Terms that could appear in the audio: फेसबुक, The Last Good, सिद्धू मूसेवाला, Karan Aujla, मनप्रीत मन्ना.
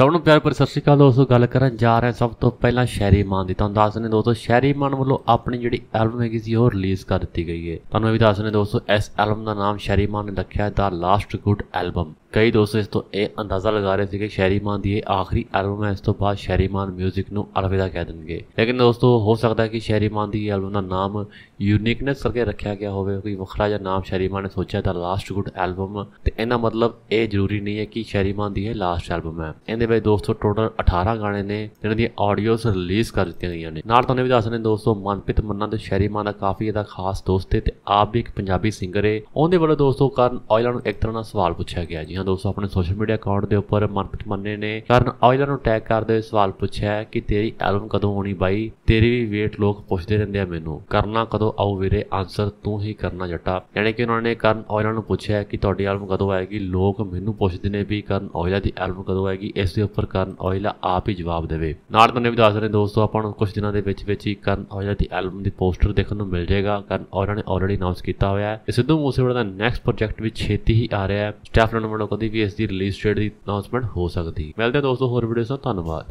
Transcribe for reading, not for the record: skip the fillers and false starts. ਸਭ ਨੂੰ ਪਿਆਰ ਭਰੀ ਸਤਿ ਸ਼੍ਰੀ ਅਕਾਲ दोस्तों। गल करन जा रहे हैं सब तो पहला शहरीमान की। तुहानूं दस दें दोस्तों, शहरीमान वालों अपनी जिहड़ी एल्बम हैगी सी ओह रिलीज़ कर दी गई है। तुहानूं भी दस दें दोस्तों, इस एल्बम का नाम शहरीमान ने रखा है द लास्ट गुड एल्बम। कई दोस्तों इस तो यह अंदाज़ा लगा रहे थे कि शहरीमान की आखिरी एल्बम है, इस तो बाद शहरीमान म्यूजिक नूं अलविदा कह देंगे। लेकिन दोस्तों हो सकता है कि शहरीमान की एल्बम का नाम यूनिकनेस करके रखा गया होवे, कोई वखरा जिहा नाम शहरीमान ने सोचा द लास्ट गुड एल्बम। तो इहदा मतलब ये जरूरी नहीं है कि शहरीमान की यह लास्ट एल्बम है। इन्हें दोस्तों टोटल 18 गाने ने जिन्होंने ऑडियोज रिलीज़ कर दी गई ने। नाल तुहानूं भी दस दें दोस्तों, मनप्रीत मन्ना तो शहरीमान का काफ़ी ज़्यादा खास दोस्त है, आप भी एक पंजाबी सिंगर है। उनके वालों दोस्तों करन औजला नूं एक तरह का सवाल पूछा गया। जी हाँ दोस्तों, अपने सोशल मीडिया अकाउंट के उपर मनप्रीत मन्ने ने करन औजला नूं टैग करते हुए सवाल पूछा है कि तेरी एल्बम कदों होनी बाई, तेरी भी वेट लोग पुछते रहते हैं मैनू, करना कदों आओ वीरे, आंसर तू ही करना जटा। यानी कि उन्होंने करन औजला नूं पूछा है कि तुहाडी एल्बम कदों आएगी, लोग मैनू पुछते हैं भी करन औजला की एल्बम कदों आएगी, इसके उपर करन औजला आप ही जवाब देवे। नाल तुहानूं भी दस दें दोस्तों, आपां नूं कुछ दिनों के करन औजला की एल्बम की पोस्टर देखने को मिल जाएगा। करन औजला ने ऑलरेडी अनाउंस किया हुआ है कि सिद्धू मूसेवाले का नैक्सट प्रोजैक्ट भी छेती ही आ रहा है। स्टाफ ने कभी भी इसकी रिलीज डेट की अनाउंसमेंट हो सकती। मिलते हैं दोस्तों होर वीडियो, धन्यवाद।